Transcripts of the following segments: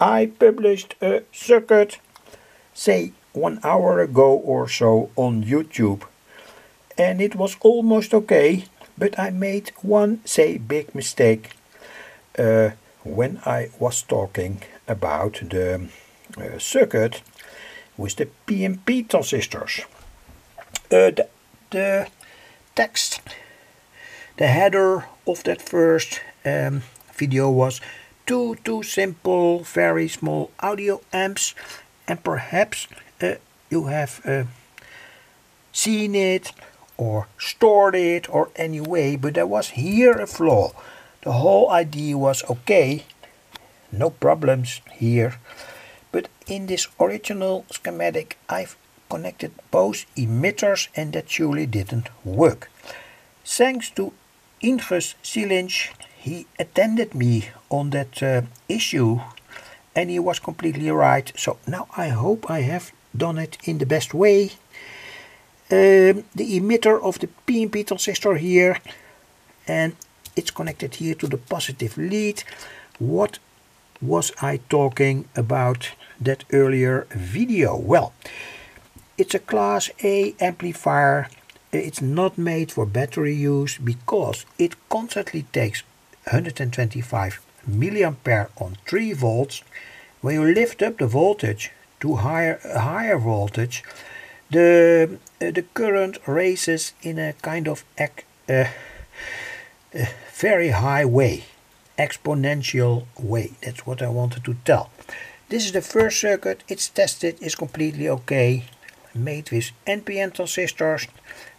I published a circuit, say 1 hour ago or so, on YouTube, and it was almost okay, but I made one, say, big mistake when I was talking about the circuit with the PNP transistors. The text, the header of that first video was too simple, very small audio amps, and perhaps you have seen it or stored it or anyway, but there was here a flaw. The whole idea was okay, no problems here, but in this original schematic I've connected both emitters and that surely didn't work. Thanks to Ingus Silincs, he attended me on that issue and he was completely right. So now I hope I have done it in the best way. The emitter of the PNP transistor here, and it's connected here to the positive lead. What was I talking about that earlier video? Well, it's a class A amplifier. It's not made for battery use because it constantly takes 125 milliampere on 3 volts. When you lift up the voltage to higher voltage, the current races in a kind of very high way, exponential way. That's what I wanted to tell. This is the first circuit. It's tested. It's completely okay. Made with NPN transistors.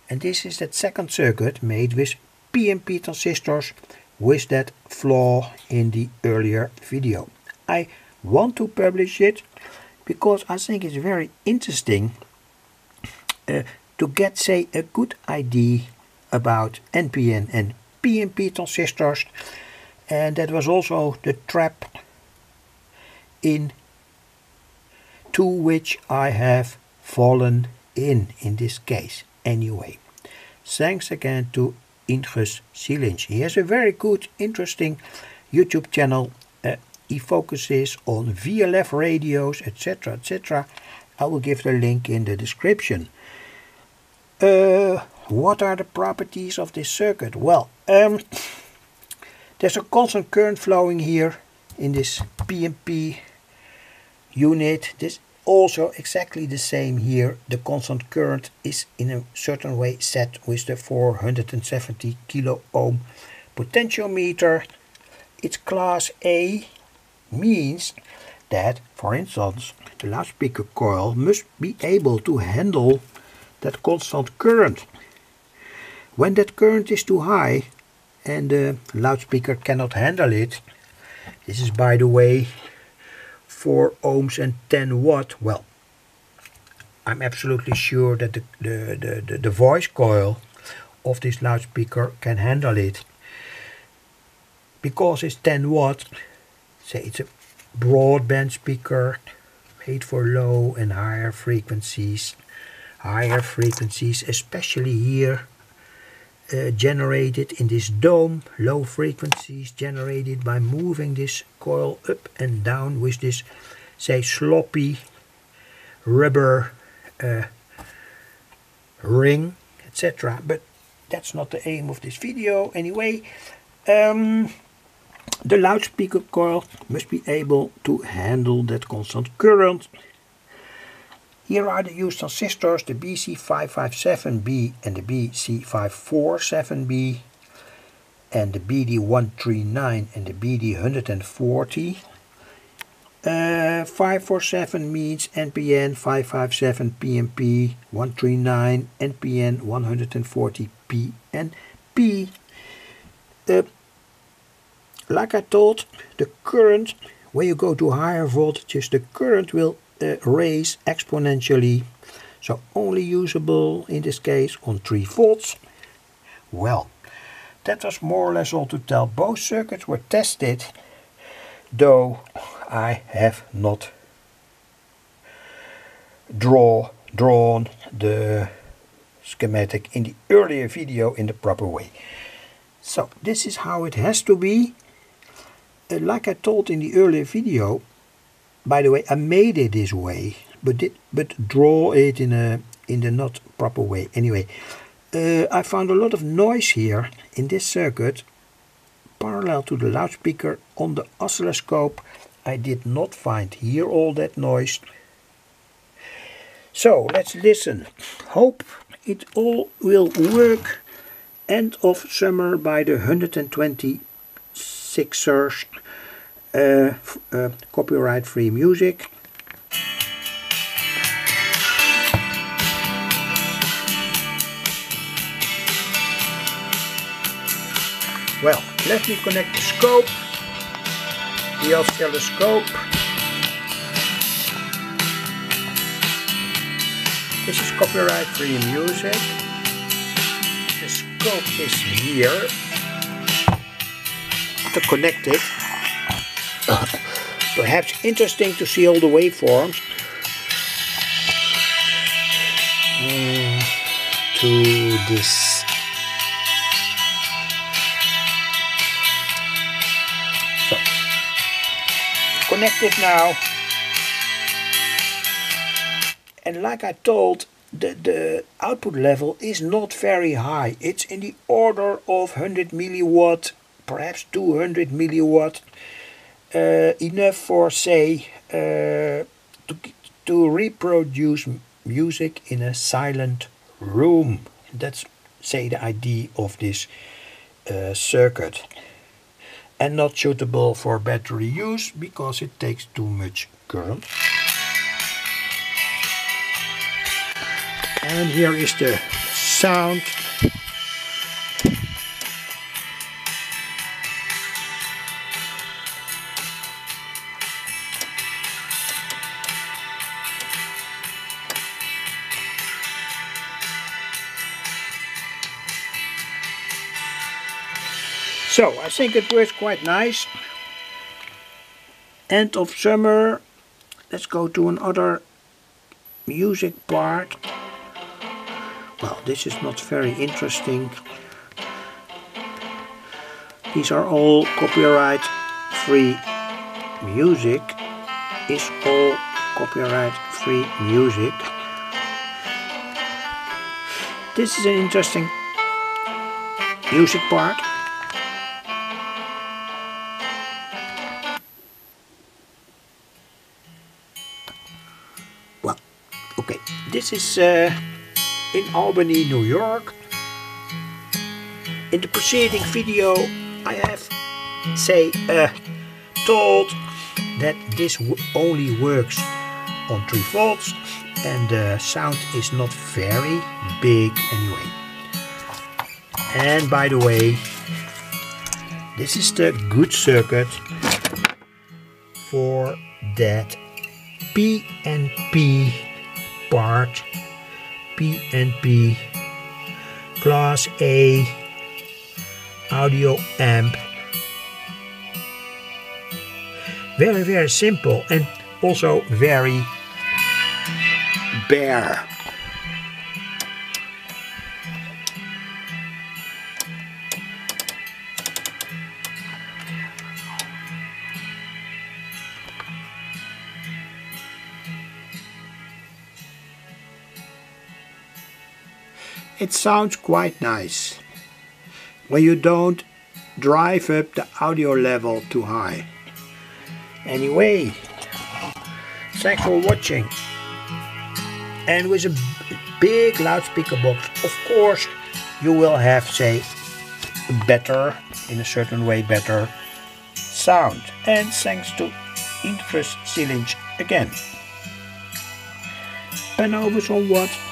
And this is that second circuit made with PNP transistors with that flaw in the earlier video. I want to publish it because I think it's very interesting to get, say, a good idea about NPN and PNP transistors. And that was also the trap into which I have fallen in this case. Anyway, thanks again to Ingus Silincs. He has a very good, interesting YouTube channel. He focuses on VLF radios, etc., etc. I will give the link in the description. What are the properties of this circuit? Well, there's a constant current flowing here in this PNP unit. This also exactly the same here. The constant current is in a certain way set with the 470 kilo ohm potentiometer. It's class A, means that, for instance, the loudspeaker coil must be able to handle that constant current. When that current is too high and the loudspeaker cannot handle it, this is, by the way, 4 ohms and 10 watt. Well, I'm absolutely sure that the voice coil of this loudspeaker can handle it. Because it's 10 watt, say it's a broadband speaker made for low and higher frequencies. Higher frequencies, especially here, generated in this dome, low frequencies generated by moving this coil up and down with this, say, sloppy rubber ring, etc. But that's not the aim of this video anyway. The loudspeaker coil must be able to handle that constant current. Here are the used transistors, the BC557B and the BC547B and the BD139 and the BD140. 547 means NPN, 557 PNP, 139 NPN, 140 PNP. Like I told, the current, when you go to higher voltages, the current will raise exponentially, so only usable in this case on 3 volts. Well, that was more or less all to tell. Both circuits were tested, though I have not drawn the schematic in the earlier video in the proper way. So this is how it has to be. Like I told in the earlier video, by the way, I made it this way, but draw it in the not proper way. Anyway, I found a lot of noise here in this circuit, parallel to the loudspeaker. On the oscilloscope, I did not find here all that noise. So let's listen. Hope it all will work. End of Summer by the 126ers. Copyright free music. Well, let me connect the scope, the oscilloscope. This is copyright free music. The scope is here to connect it. Perhaps interesting to see all the waveforms. 1, 2, this. So, connected now. And like I told, the output level is not very high. It's in the order of 100 milliwatt, perhaps 200 milliwatt. Enough for, say, to reproduce music in a silent room. That's, say, the idea of this circuit. And not suitable for battery use because it takes too much current. And here is the sound. So, I think it works quite nice. End of Summer. Let's go to another music part. Well, this is not very interesting. These are all copyright free music. Is all copyright free music. This is an interesting music part. This is in Albany, New York. In the preceding video I have, say, told that this only works on 3 volts and the sound is not very big anyway. And by the way, this is the good circuit for that PNP part, PNP class A audio amp. Very, very simple and also very bare. It sounds quite nice when you don't drive up the audio level too high. Anyway, thanks for watching. And with a big loudspeaker box, of course, you will have, say, better, in a certain way, better sound. And thanks to Ingus Silincs again. And over somewhat.